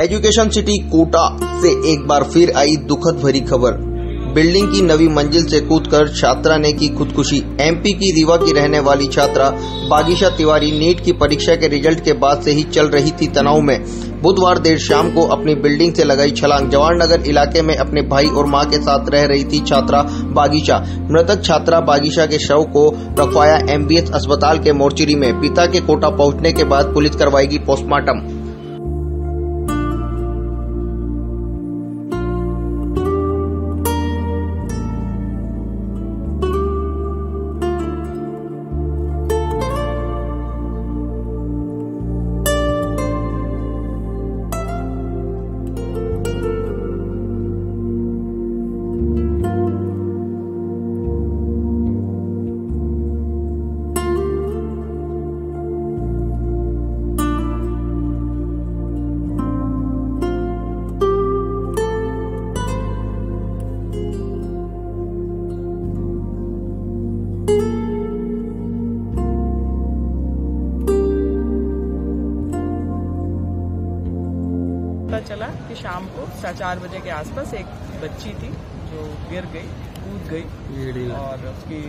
Education city Kota से एक बार फिर आई दुखद भरी खबर। बिल्डिंग की नवी मंजिल से कूदकर छात्रा ने की खुदकुशी। एमपी की रीवा की रहने वाली छात्रा बागीशा तिवारी नीट की परीक्षा के रिजल्ट के बाद से ही चल रही थी तनाव में। बुधवार देर शाम को अपनी बिल्डिंग से लगाई छलांग। जवाहरनगर इलाके में अपने भाई और मां के साथ रह रही थी छात्रा बागीशा। मृतक छात्रा बागीशा के शव को रखवाया एमबीबीएस अस्पताल के मोर्चरी में। पिता के कोटा पहुंचने के बाद पुलिस करवाएगी पोस्टमार्टम। पता चला कि शाम को 4:30 बजे के आसपास एक बच्ची थी जो गिर गई, कूद गई और उसकी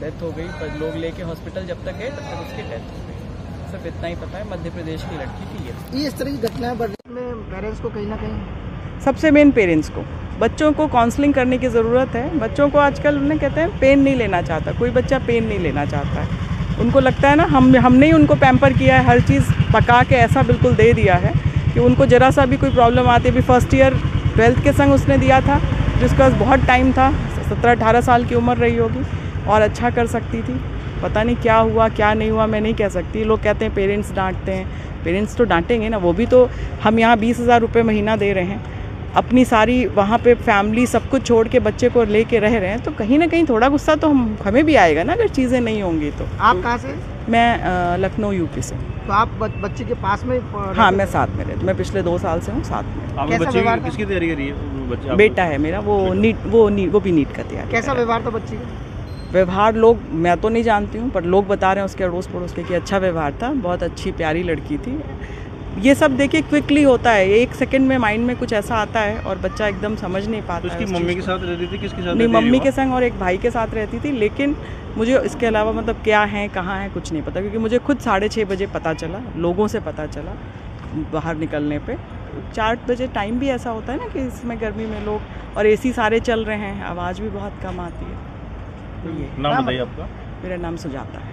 डेथ हो गई। पर लोग लेके हॉस्पिटल जब तक गए तब तक उसकी डेथ हो गई। सिर्फ इतना ही पता है, मध्य प्रदेश की लड़की थी ये। इस तरह की घटनाएं बढ़ने में पेरेंट्स को कहीं ना कहीं, सबसे मेन पेरेंट्स को, बच्चों को काउंसलिंग करने की ज़रूरत है। बच्चों को आजकल उन्हें कहते हैं पेन नहीं लेना चाहता, कोई बच्चा पेन नहीं लेना चाहता है। उनको लगता है ना हमने ही उनको पैम्पर किया है, हर चीज़ पका के ऐसा बिल्कुल दे दिया है कि उनको जरा सा भी कोई प्रॉब्लम आती है। अभी फर्स्ट ईयर 12th के संग उसने दिया था, जिसका बहुत टाइम था, 17-18 साल की उम्र रही होगी और अच्छा कर सकती थी। पता नहीं क्या हुआ क्या नहीं हुआ, मैं नहीं कह सकती। लोग कहते हैं पेरेंट्स डांटते हैं, पेरेंट्स तो डांटेंगे ना, वो भी तो हम यहाँ 20,000 रुपये महीना दे रहे हैं, अपनी सारी वहाँ पे फैमिली सब कुछ छोड़ के बच्चे को ले कर रह रहे हैं, तो कहीं ना कहीं थोड़ा गुस्सा तो हमें भी आएगा ना अगर चीज़ें नहीं होंगी तो। आप कहाँ से? मैं लखनऊ यूपी से। तो आप बच्चे के पास में? हाँ, मैं साथ में रहती हूँ, मैं पिछले 2 साल से हूँ साथ में। बच्चे किसकी तैयारी कर रही है? बच्चा बेटा है मेरा, वो भी नीट का तैयारी। कैसा व्यवहार था बच्चे का? व्यवहार लोग, मैं तो नहीं जानती हूँ, पर लोग बता रहे हैं उसके अड़ोस पड़ोस के कि अच्छा व्यवहार था, बहुत अच्छी प्यारी लड़की थी। ये सब देखिए क्विकली होता है, एक सेकंड में माइंड में कुछ ऐसा आता है और बच्चा एकदम समझ नहीं पाता। उसकी मम्मी के साथ रहती थी? किसके साथ? नहीं, मम्मी के संग और एक भाई के साथ रहती थी। लेकिन मुझे इसके अलावा मतलब क्या है कहाँ है कुछ नहीं पता, क्योंकि मुझे खुद 6:30 बजे पता चला, लोगों से पता चला। बाहर निकलने पर 4 बजे टाइम भी ऐसा होता है ना कि इसमें गर्मी में लोग और AC सारे चल रहे हैं, आवाज़ भी बहुत कम आती है। नाम बताइए आपका? मेरा नाम सुजाता है।